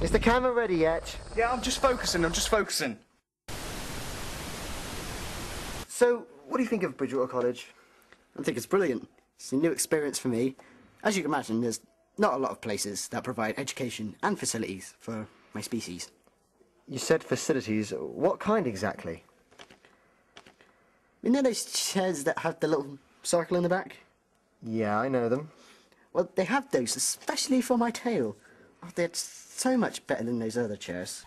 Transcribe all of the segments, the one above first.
Is the camera ready yet? Yeah, I'm just focusing. So, what do you think of Bridgewater College? I think it's brilliant. It's a new experience for me. As you can imagine, there's not a lot of places that provide education and facilities for my species. You said facilities. What kind exactly? You know those chairs that have the little circle in the back? Yeah, I know them. Well, they have those, especially for my tail. Oh, they're so much better than those other chairs.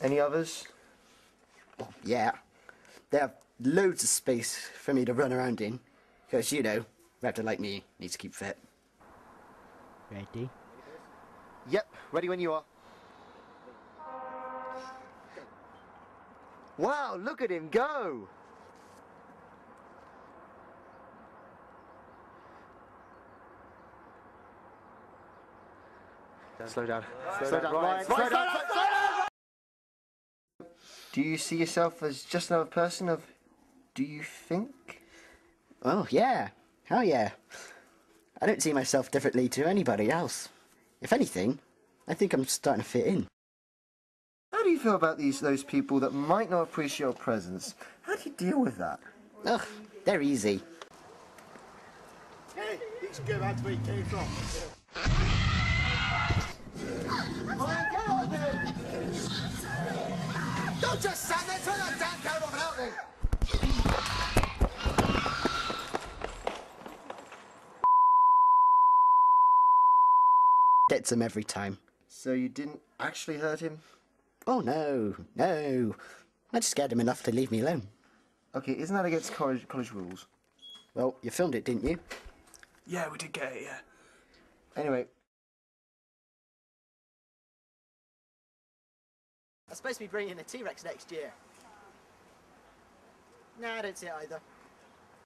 Any others? Oh, yeah. They have loads of space for me to run around in. Because, you know, raptor like me needs to keep fit. Ready? Yep, ready when you are. Wow, look at him go! Slow down. Slow down, Ryan. Slow down! Do you see yourself as just another person of... do you think? Oh, yeah. Hell yeah. I don't see myself differently to anybody else. If anything, I think I'm starting to fit in. How do you feel about those people that might not appreciate your presence? How do you deal with that? Ugh, they're easy. Hey, it's good. That's where you came from. Don't just stand there, turn that damn camera off and help me! Gets him every time. So you didn't actually hurt him? Oh no, no. I just scared him enough to leave me alone. Okay, isn't that against college rules? Well, you filmed it, didn't you? Yeah, we did get it, yeah. Anyway. I'm supposed to be bringing a T-Rex next year. Nah, I don't see it either.